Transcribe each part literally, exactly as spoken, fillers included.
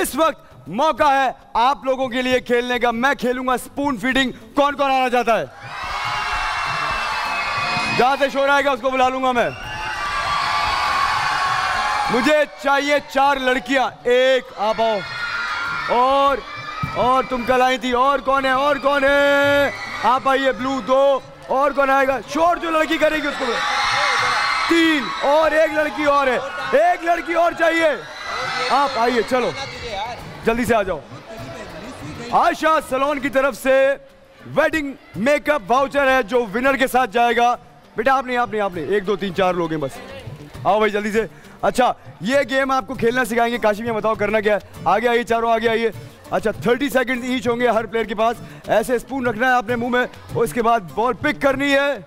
इस वक्त मौका है आप लोगों के लिए खेलने का। मैं खेलूंगा स्पून फीडिंग। कौन कौन आना चाहता है? जहां से शोर आएगा उसको बुला लूंगा मैं। मुझे चाहिए चार लड़कियां। एक आप आओ। और और तुम कल आई थी। और कौन है? और कौन है? आप आइए ब्लू। दो। और कौन आएगा? शोर जो लड़की करेगी उसको। तीन। और एक लड़की और है। एक लड़की और चाहिए। आप आइए, चलो जल्दी से आ जाओ। आयशा सलोन की तरफ से वेडिंग मेकअप वाउचर है जो विनर के साथ जाएगा। बेटा आप नहीं, आप नहीं, आप नहीं। एक दो तीन चार लोग हैं बस। आओ भाई जल्दी से। अच्छा, ये गेम आपको खेलना सिखाएंगे। काशी में बताओ करना क्या है। आगे आइए चारों, आगे आइए। अच्छा, तीस सेकंड ईच होंगे हर प्लेयर के पास। ऐसे स्पून रखना है आपने मुंह में और इसके बाद बॉल पिक करनी है।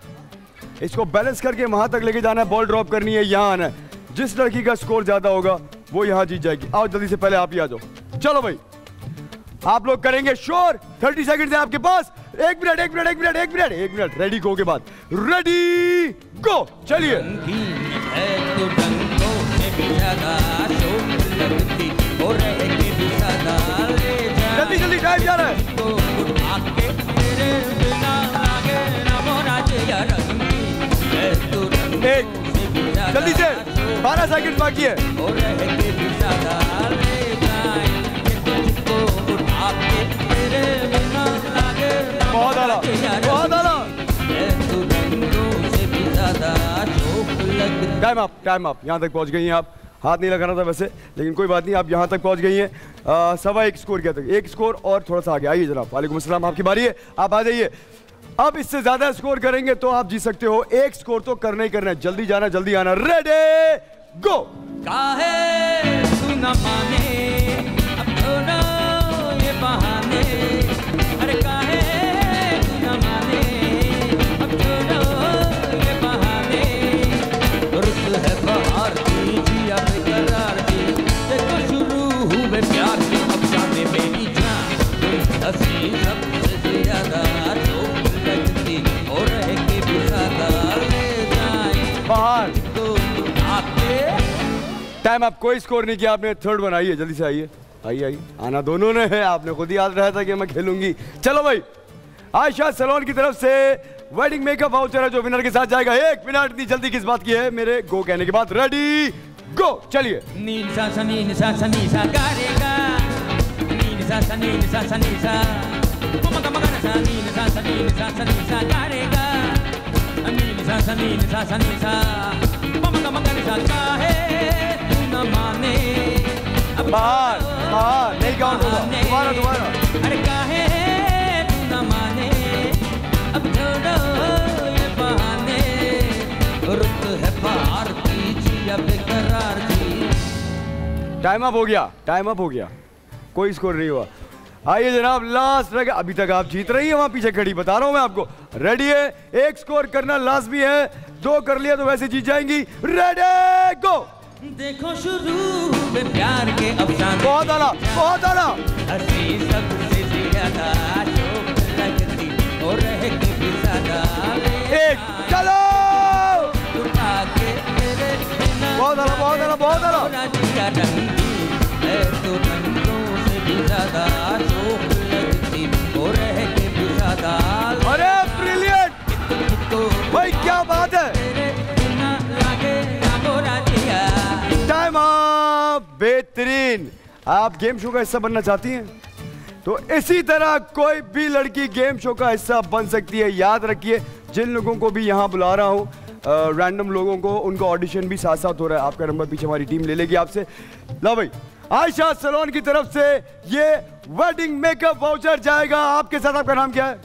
इसको बैलेंस करके वहां तक लेके जाना है। बॉल ड्रॉप करनी है, यहाँ आना है। जिस लड़की का स्कोर ज्यादा होगा वो यहाँ जीत जाएगी। आओ जल्दी से, पहले आप ही आ जाओ। चलो भाई आप लोग करेंगे शोर। तीस सेकंड है आपके पास। एक मिनट एक मिनट एक मिनट एक मिनट एक मिनट रेडी गो के बाद रेडी गो। चलिए जल्दी जल्दी टाइम जा रहा है। एक जल्दी से, बारह सेकंड बाकी है। बहुत आला, बहुत आला। Time up, time up. यहाँ तक पहुँच गई हैं आप। हाथ नहीं लगाना था वैसे, लेकिन कोई बात नहीं, आप यहाँ तक पहुँच गई हैं। सवा एक स्कोर क्या तक, एक स्कोर और थोड़ा सा आगे। आइए जनाब, वालेकुम अस्सलाम, आपकी बारी है, आप आ जाइए। अब इससे ज़्यादा स्कोर करेंगे तो आप जीत सकते हो। एक स्कोर तो करना ही करना है। जल्दी जाना, जल्दी आना। रेडी गो। टाइम आप कोई स्कोर नहीं किया आपने। थर्ड वन, आइए जल्दी से, आइए आइए आइए। आना दोनों ने है। आपने खुद ही याद रहा था कि मैं खेलूंगी। चलो भाई, आयशा सलोन की तरफ से वेडिंग मेकअप वाउचर है जो विनर के साथ जाएगा। एक मिनट, इतनी जल्दी किस बात की है मेरे गो कहने के बाद। Ready go. चलिए। बाहर बाहर नहीं गाँव। दोबारा दोबारा अरे काहे न माने अब छोड़ो ये बहाने। रुक है बाहर कीजिए अब बेकरार की। टाइम अप हो गया, टाइम अप हो गया, कोई स्कोर नहीं हुआ। आइए जनाब, लास्ट रह गया। अभी तक आप जीत रही है, वहाँ पीछे खड़ी, बता रहा हूँ मैं आपको। रेडी है, एक स्कोर करना लाजमी है। दो कर लिया तो वैसे जीत जाएंगी। Ready go. देखो शुरू में प्यार के अफसाने। बहुत आला, बहुत आला। हंसी सबसे ज्यादा जो लगती और रहे के भी ज्यादा। एक चलो। उठा के तेरे बिना। बहुत आला, बहुत आला, बहुत आला। तो रंगों से भी ज्यादा जो लगती और रहे के भी ज्यादा। अरे ब्रिलियंट भाई, क्या बात है। बेहतरीन। आप गेम शो का हिस्सा बनना चाहती हैं तो इसी तरह कोई भी लड़की गेम शो का हिस्सा बन सकती है। याद रखिए, जिन लोगों को भी यहाँ बुला रहा हूँ रैंडम लोगों को, उनका ऑडिशन भी साथ साथ हो रहा है। आपका नंबर पीछे हमारी टीम ले लेगी आपसे। लो भाई, आयशा सलोन की तरफ से ये वेडिंग मेकअप वाउचर जाएगा आपके साथ। आपका नाम क्या है?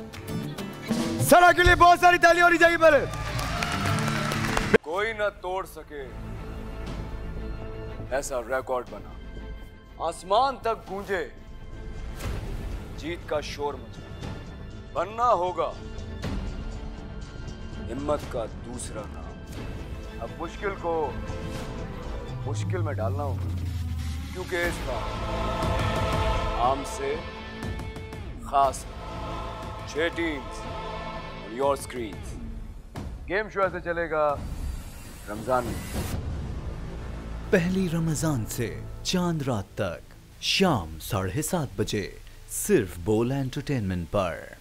सरा के लिए बहुत सारी ताली होनी चाहिए। पहले कोई ना तोड़ सके ऐसा रिकॉर्ड बना, आसमान तक गूंजे जीत का शोर मचा। बनना होगा हिम्मत का दूसरा नाम। अब मुश्किल को मुश्किल में डालना होगा, क्योंकि इसका आम से खास छह टीम्स और योर स्क्रीन। गेम शो ऐसे चलेगा रमजान में, पहली रमजान से चांद रात तक। शाम साढ़े सात बजे सिर्फ बोल एंटरटेनमेंट पर।